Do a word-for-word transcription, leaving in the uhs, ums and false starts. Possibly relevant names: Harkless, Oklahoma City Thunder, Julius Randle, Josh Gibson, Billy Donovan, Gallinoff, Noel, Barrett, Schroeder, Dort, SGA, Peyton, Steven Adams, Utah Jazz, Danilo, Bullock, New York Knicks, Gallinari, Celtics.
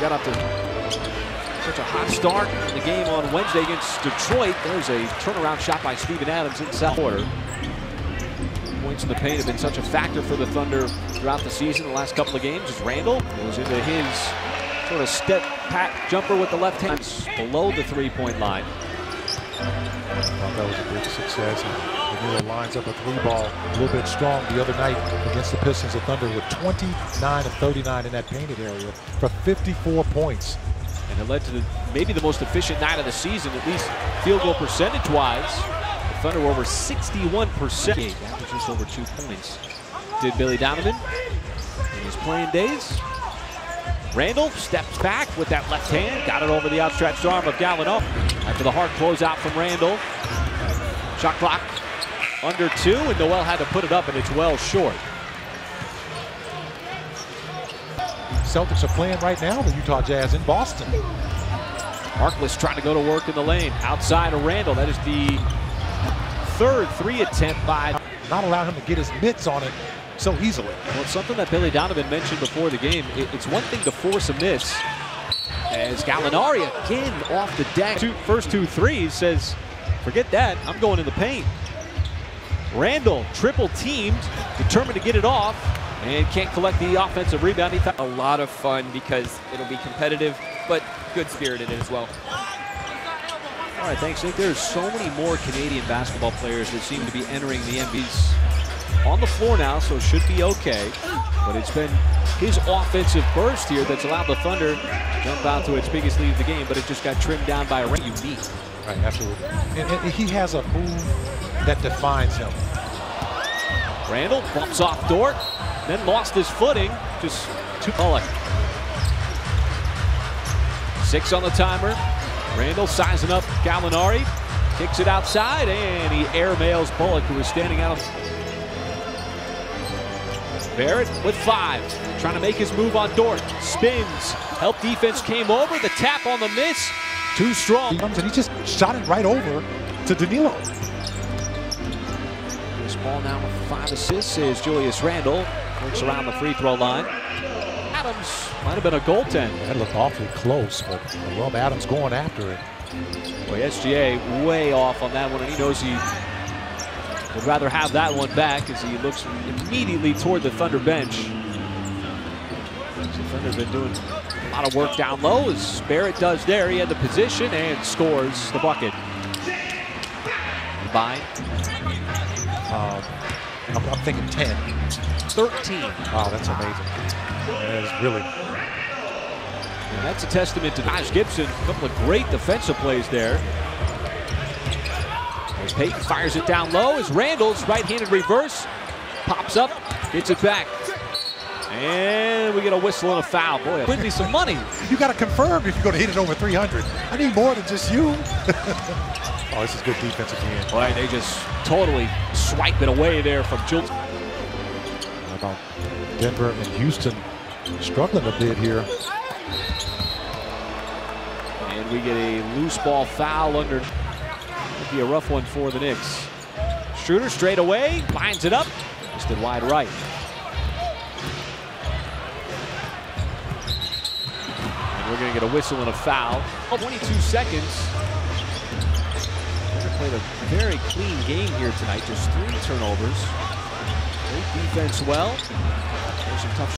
got up to such a hot start in the game on Wednesday against Detroit. There's a turnaround shot by Steven Adams in South Order. Points in the paint have been such a factor for the Thunder throughout the season. The last couple of games is Randle goes into his sort of step pat jumper with the left hand below the three-point line. I thought that was a big success. Danilo lines up a three ball a little bit strong the other night against the Pistons. The Thunder with twenty-nine of thirty-nine in that painted area for fifty-four points. And it led to the, maybe the most efficient night of the season, at least field goal percentage-wise. The Thunder were over sixty-one percent. Average just over two points. Did Billy Donovan in his playing days. Randle steps back with that left hand, got it over the outstretched arm of Gallinoff. After the hard closeout from Randle. Shot clock under two, and Noel had to put it up, and it's well short. Celtics are playing right now, the Utah Jazz in Boston. Harkless trying to go to work in the lane. Outside of Randle, that is the third three attempt by... Not allow him to get his mitts on it so easily. Well, it's something that Billy Donovan mentioned before the game. It, it's one thing to force a miss. As Gallinari again off the deck. Two, first two threes, says, forget that, I'm going in the paint. Randle, triple teamed, determined to get it off, and can't collect the offensive rebound. He a lot of fun because it'll be competitive, but good-spirited as well. All right, thanks, Nick. There's so many more Canadian basketball players that seem to be entering the N B A's. On the floor now, so it should be okay. But it's been his offensive burst here that's allowed the Thunder jump out to its biggest lead of the game, but it just got trimmed down by a rate unique. Right, absolutely. And, and he has a move that defines him. Randle bumps off Dort, then lost his footing. Just too Bullock. Six on the timer. Randle sizing up Gallinari. Kicks it outside, and he air mails Bullock, who was standing out. Barrett with five, trying to make his move on Dort. Spins, help defense came over, the tap on the miss, too strong. He comes and he just shot it right over to Danilo. This ball now with five assists is Julius Randle. Works around the free throw line. Adams might have been a goaltend. That looked awfully close, but I love Adams going after it. Boy, S G A way off on that one, and he knows he would rather have that one back as he looks immediately toward the Thunder bench. The Thunder have been doing a lot of work down low as Barrett does there. He had the position and scores the bucket. Combined. Um, I'm, I'm thinking ten. thirteen. Wow, that's amazing. That is really... And that's a testament to Josh Gibson. A couple of great defensive plays there. Peyton fires it down low as Randle's right-handed reverse pops up, gets it back, and we get a whistle and a foul. Boy, it would be some money. You got to confirm if you're going to hit it over three hundred. I need more than just you. Oh, this is good defense again. Boy, right, they just totally swipe it away there from Jules. About Denver and Houston struggling a bit here. And we get a loose ball foul under. Be a rough one for the Knicks. Schroeder straight away, lines it up, just in wide right. And we're going to get a whistle and a foul. twenty-two seconds. They're played a very clean game here tonight, just three turnovers. Great defense well. There's some tough